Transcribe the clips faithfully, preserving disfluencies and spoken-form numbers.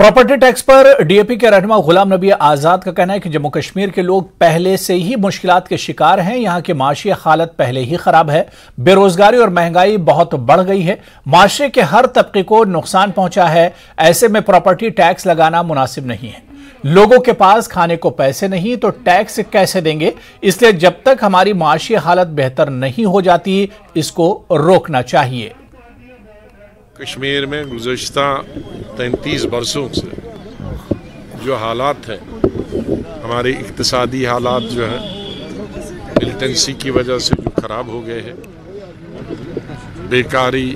Property tax पर DAP के रहनुमा गुलाम नबी आजाद का कहना है कि जम्मू कश्मीर के लोग पहले से ही मुश्किलात के शिकार हैं। यहां की माशी हालत पहले ही खराब है, बेरोजगारी और महंगाई बहुत बढ़ गई है, माशरे के हर तबके को नुकसान पहुंचा है। ऐसे में प्रॉपर्टी टैक्स लगाना मुनासिब नहीं है। लोगों के पास खाने को पैसे नहीं तो टैक्स कैसे देंगे, इसलिए जब तक हमारी माशी हालत बेहतर नहीं हो जाती इसको रोकना चाहिए। कश्मीर में गुज़श्ता तैंतीस बरसों से जो हालात हैं, हमारे इक्तसादी हालात जो हैं मिलिटेंसी की वजह से जो ख़राब हो गए हैं, बेकारी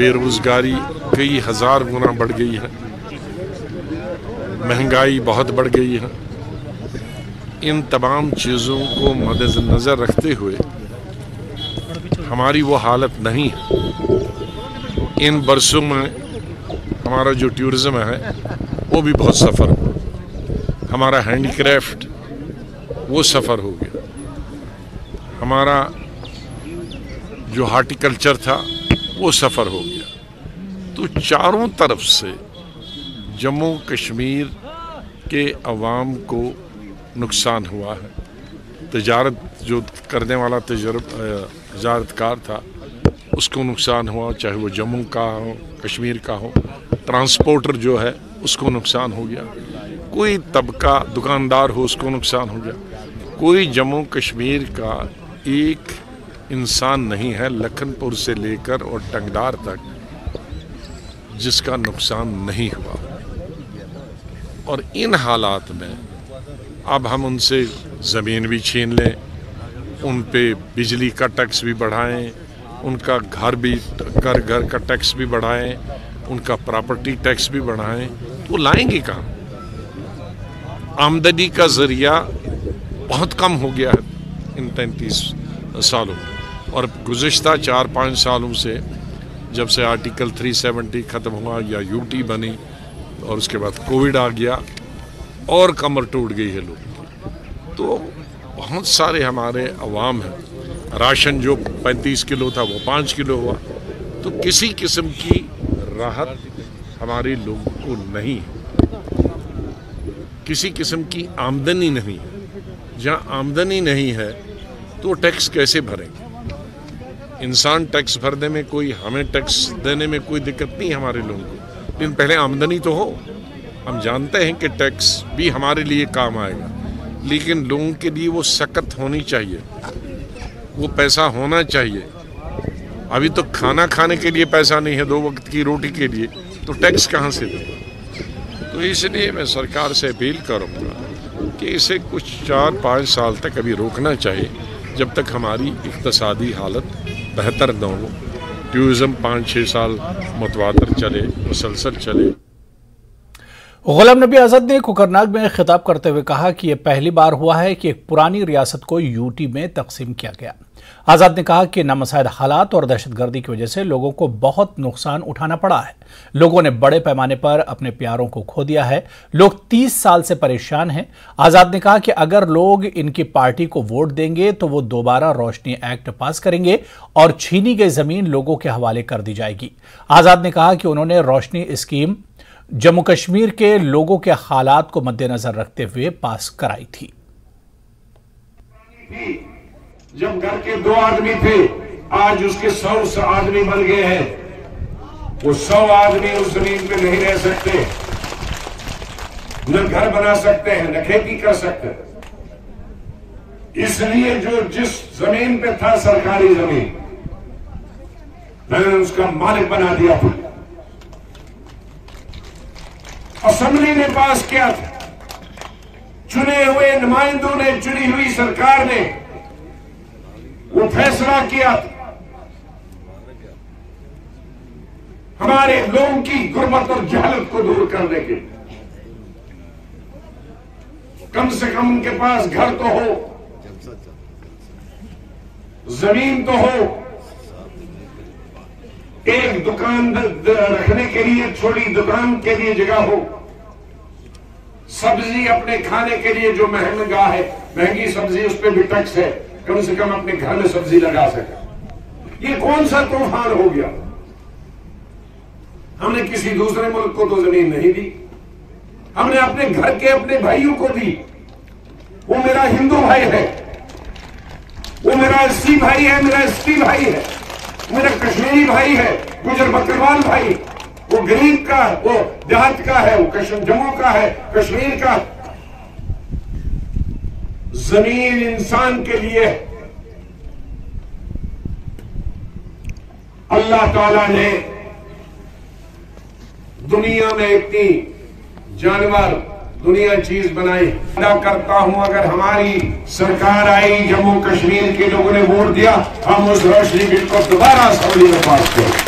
बेरोज़गारी कई हज़ार गुना बढ़ गई है, महंगाई बहुत बढ़ गई है। इन तमाम चीज़ों को मद्देनज़र रखते हुए हमारी वो हालत नहीं है। इन बरसों में हमारा जो टूरिज़म है वो भी बहुत सफ़र हो, हमारा हैंडीक्राफ्ट वो सफ़र हो गया, हमारा जो हार्टिकल्चर था वो सफ़र हो गया। तो चारों तरफ से जम्मू कश्मीर के अवाम को नुकसान हुआ है। तजारत जो करने वाला तजारतकार था उसको नुकसान हुआ, चाहे वो जम्मू का हो कश्मीर का हो। ट्रांसपोर्टर जो है उसको नुकसान हो गया, कोई तबका दुकानदार हो उसको नुकसान हो गया। कोई जम्मू कश्मीर का एक इंसान नहीं है लखनपुर से लेकर और टंगदार तक जिसका नुकसान नहीं हुआ। और इन हालात में अब हम उनसे ज़मीन भी छीन लें, उन पे बिजली का टैक्स भी बढ़ाएं, उनका घर भी घर घर का टैक्स भी बढ़ाएं, उनका प्रॉपर्टी टैक्स भी बढ़ाएं, तो लाएंगे कहाँ? आमदनी का ज़रिया बहुत कम हो गया है इन तैंतीस सालों में। और गुज़श्ता चार पाँच सालों से, जब से आर्टिकल तीन सौ सत्तर ख़त्म हुआ या यूटी बनी और उसके बाद कोविड आ गया और कमर टूट गई है लोगों की। तो बहुत सारे हमारे अवाम हैं, राशन जो पैंतीस किलो था वो पाँच किलो हुआ। तो किसी किस्म की राहत हमारे लोगों को नहीं है, किसी किस्म की आमदनी नहीं है। जहाँ आमदनी नहीं है तो टैक्स कैसे भरेंगे? इंसान टैक्स भरने में कोई, हमें टैक्स देने में कोई दिक्कत नहीं है हमारे लोगों को, लेकिन पहले आमदनी तो हो। हम जानते हैं कि टैक्स भी हमारे लिए काम आएगा, लेकिन लोगों के लिए वो सकत होनी चाहिए, वो पैसा होना चाहिए। अभी तो खाना खाने के लिए पैसा नहीं है, दो वक्त की रोटी के लिए, तो टैक्स कहाँ से देगा? तो इसलिए मैं सरकार से अपील करूँगा कि इसे कुछ चार पाँच साल तक अभी रोकना चाहिए, जब तक हमारी इक़्तिसादी हालत बेहतर न हो, टूरिज़म पाँच छः साल मुतवातर चले, मुसलसल चले। गुलाम नबी आजाद ने कुकरनाग में खिताब करते हुए कहा कि यह पहली बार हुआ है कि एक पुरानी रियासत को यूटी में तकसीम किया गया। आजाद ने कहा कि नामसाइद हालात और दहशतगर्दी की वजह से लोगों को बहुत नुकसान उठाना पड़ा है। लोगों ने बड़े पैमाने पर अपने प्यारों को खो दिया है। लोग तीस साल से परेशान हैं। आजाद ने कहा कि अगर लोग इनकी पार्टी को वोट देंगे तो वो दोबारा रोशनी एक्ट पास करेंगे और छीनी गई जमीन लोगों के हवाले कर दी जाएगी। आजाद ने कहा कि उन्होंने रोशनी स्कीम जम्मू कश्मीर के लोगों के हालात को मद्देनजर रखते हुए पास कराई थी। जब घर के दो आदमी थे, आज उसके सौ आदमी बन गए हैं। वो सौ आदमी उस जमीन पे नहीं रह सकते, न घर बना सकते हैं, न खेती कर सकते हैं। इसलिए जो जिस जमीन पे था सरकारी जमीन, मैंने उसका मालिक बना दिया। असेंबली ने पास किया था, चुने हुए नुमाइंदों ने, चुनी हुई सरकार ने वो फैसला किया था। हमारे लोगों की गुर्बत और जहालत को दूर करने के लिए कम से कम उनके पास घर तो हो, जमीन तो हो, एक दुकान रखने के लिए छोटी दुकान के लिए जगह हो, सब्जी अपने खाने के लिए जो महंगा है, महंगी सब्जी उस पर भी टैक्स है, कम से कम अपने घर में सब्जी लगा सके। ये कौन सा तूफान हो गया? हमने किसी दूसरे मुल्क को तो जमीन नहीं दी, हमने अपने घर के अपने भाइयों को दी। वो मेरा हिंदू भाई है, वो मेरा एससी भाई है, मेरा एसटी भाई है, मेरा कश्मीरी भाई है, गुजर बकरवाल भाई। वो गरीब का, वो देहात का है, वो जम्मू का है, कश्मीर का। जमीन इंसान के लिए अल्लाह ताला ने दुनिया में इतनी जानवर दुनिया चीज बनाई। अदा करता हूं अगर हमारी सरकार आई, जम्मू कश्मीर के लोगों ने वोट दिया, हम उस रोशनी बिल को दोबारा असेंबली में पास करें।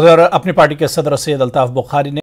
उधर अपनी पार्टी के सदर सैद अल्ताफ बुखारी ने